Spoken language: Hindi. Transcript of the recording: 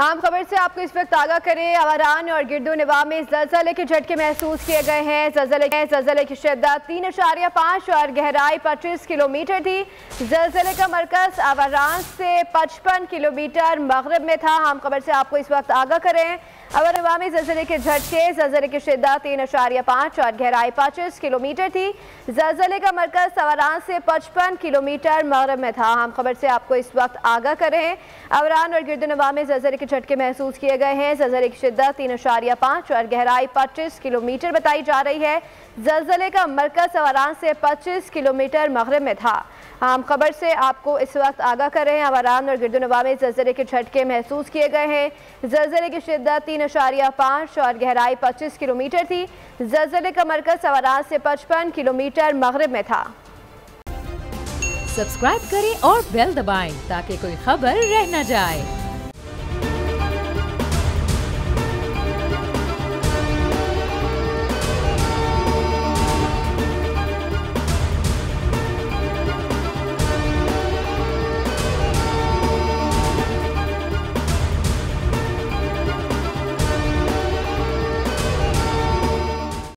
आम खबर से आपको इस वक्त आगाह करें, अवारान और गिरदो नवा में जल्जले के झटके महसूस किए गए हैं। जल्जले की शिद्दत 3.5 और गहराई 25 किलोमीटर थी। जल्जले का मरकज अवारान से 55 किलोमीटर मगरब में था। आम खबर से आपको इस वक्त आगाह करें, अवारान नवा में जल्जले के झटके, जल्जले की शिद्दत 3.5 और गहराई 25 किलोमीटर थी। जल्जले का मरकज अवारान से 55 किलोमीटर मगरब में था। आम खबर से आपको इस वक्त आगाह करें, अवारान और गिरदो नवा में जल्जले के झटके महसूस किए गए हैं। जल्जले की शिद्दत 3.5 और गहराई 25 किलोमीटर बताई जा रही है। जल्जले का मरकज अवारान से 25 किलोमीटर मगरब में था। आम खबर से आपको इस वक्त आगाह कर रहे हैं, अवारान और गिरदो नवा में जल्जले के झटके महसूस किए गए हैं। जल्जले की शिद्दत 3.5 और गहराई 25 किलोमीटर थी। जल्जले का मरकज अवारान से 55 किलोमीटर मगरब में था। सब्सक्राइब करें और बेल दबाएं ताकि कोई खबर रह न जाए।